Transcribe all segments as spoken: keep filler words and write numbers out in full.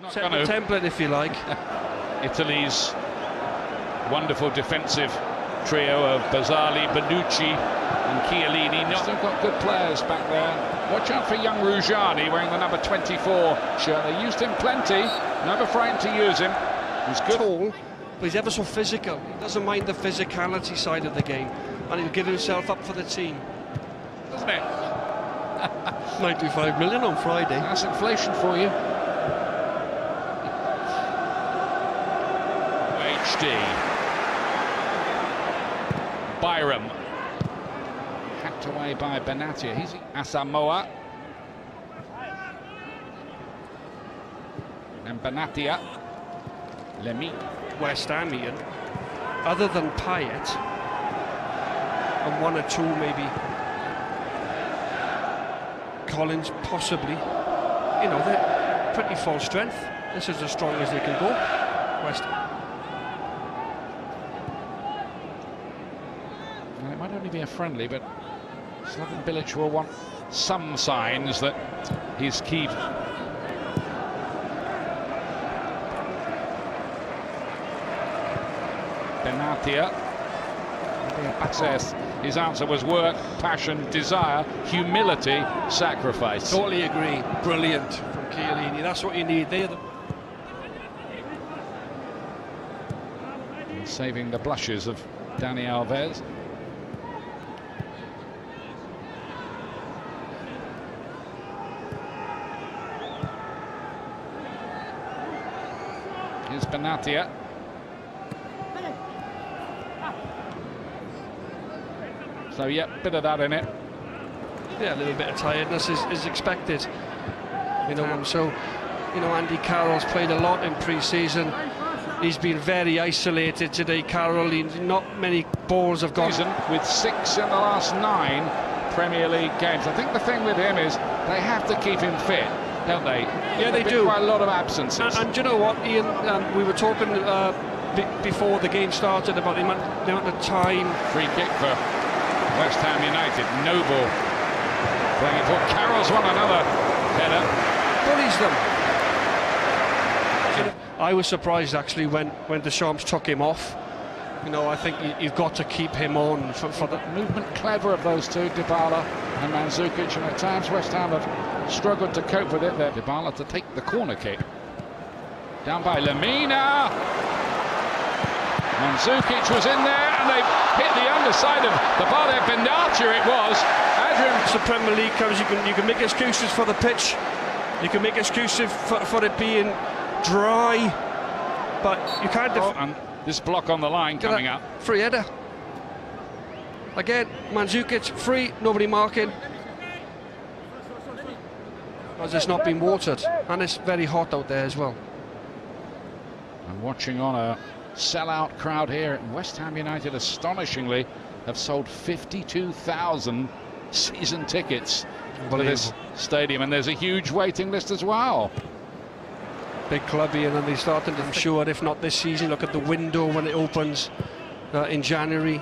Not set the template, if you like. Italy's wonderful defensive trio of Bazzali, Bonucci and Chiellini. Not... They've got good players back there. Watch out for young Ruggiani wearing the number twenty-four shirt. They used him plenty, never frightened to use him. He's good. Tall, but he's ever so physical. He doesn't mind the physicality side of the game, and he'll give himself up for the team. Doesn't it? ninety-five million on Friday. That's inflation for you. H D. Byram. Hacked away by Benatia. He's Asamoah. And Benatia. Lemina. West Ham, Ian. Other than Payet. And one or two, maybe. Collins, possibly. You know, they're pretty full strength. This is as strong as they can go. West Ham. Well, it might only be a friendly, but Sloven-Bilic will want some signs that he's key. Benatia. Access. His answer was work, passion, desire, humility, sacrifice. Totally agree. Brilliant from Chiellini. That's what you need. They're the... saving the blushes of Dani Alves. Here's Benatia. So, yeah, bit of that in it. Yeah, a little bit of tiredness is, is expected. You know, um, so, you know, Andy Carroll's played a lot in pre-season. He's been very isolated today, Carroll. He, not many balls have gone. With six in the last nine Premier League games. I think the thing with him is they have to keep him fit, don't they? Yeah, they do. Quite a lot of absences. And, and do you know what, Ian? Um, we were talking uh, b before the game started about the amount, the amount of time. Free kick for West Ham United. Noble playing it for Carroll's won another header. Bullies them. I was surprised actually when when Deschamps took him off. You know, I think you've got to keep him on for, for the movement. Clever of those two, Dybala and Manzukic, and at times West Ham have struggled to cope with it. There, Dybala to take the corner kick. Down by Lemina. Manzukic was in there, and they've hit the underside of the bar there. Benatia it was. Adrian. It's the Premier League comes, you can, you can make excuses for the pitch. You can make excuses for, for it being dry, but you can't... Oh, and this block on the line coming up. Free header. Again, Manzukic free, nobody marking. Because it's not been watered, and it's very hot out there as well. I'm watching on a... sell-out crowd here, and West Ham United astonishingly have sold fifty-two thousand season tickets for this stadium, and there's a huge waiting list as well. Big club here, and they started, I'm sure, if not this season, look at the window when it opens uh, in January.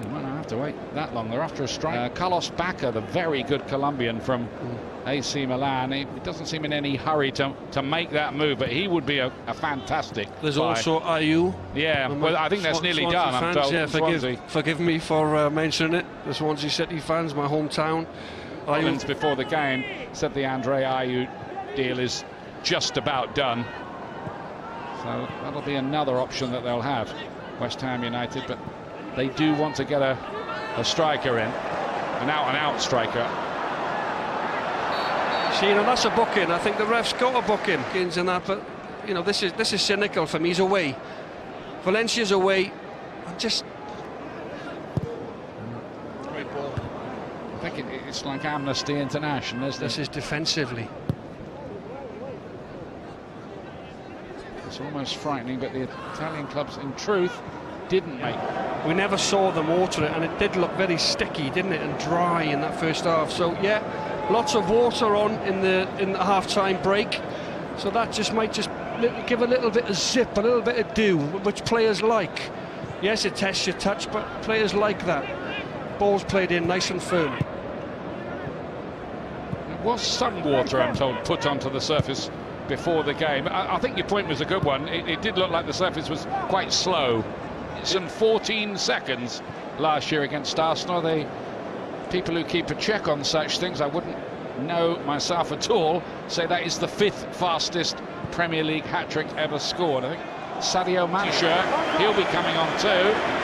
They might not have to wait that long. They're after a strike. Uh, Carlos Bacca, the very good Colombian from... Mm. A C Milan. He doesn't seem in any hurry to to make that move, but he would be a, a fantastic. There's buy. Also Ayew. Yeah, well, I think that's Swan nearly Swansea done. Fans, I'm told. Yeah, forgive, forgive me for uh, mentioning it. The Swansea City fans, my hometown. Collins before the game said the Andre Ayew deal is just about done. So that'll be another option that they'll have, West Ham United, but they do want to get a a striker in, an out-and-out striker. See, you know, that's a booking. I think the ref's got a booking. And that, but you know, this is this is cynical for me. He's away. Valencia's away. I'm just. Great ball. I think it, it's like Amnesty International, isn't it? This is defensively. It's almost frightening, but the Italian clubs, in truth, didn't yeah. make. We never saw them water it, and it did look very sticky, didn't it, and dry in that first half. So yeah. Lots of water on in the in the half-time break, so that just might just give a little bit of zip, a little bit of do, which players like. Yes, it tests your touch, but players like that. Ball's played in nice and firm. was some water, I'm told, put onto the surface before the game. I, I think your point was a good one. It, it did look like the surface was quite slow. Some fourteen seconds last year against Arsenal. They, people who keep a check on such things, I wouldn't know myself at all, say that is the fifth fastest Premier League hat-trick ever scored. I think Sadio Mane, he'll be coming on too.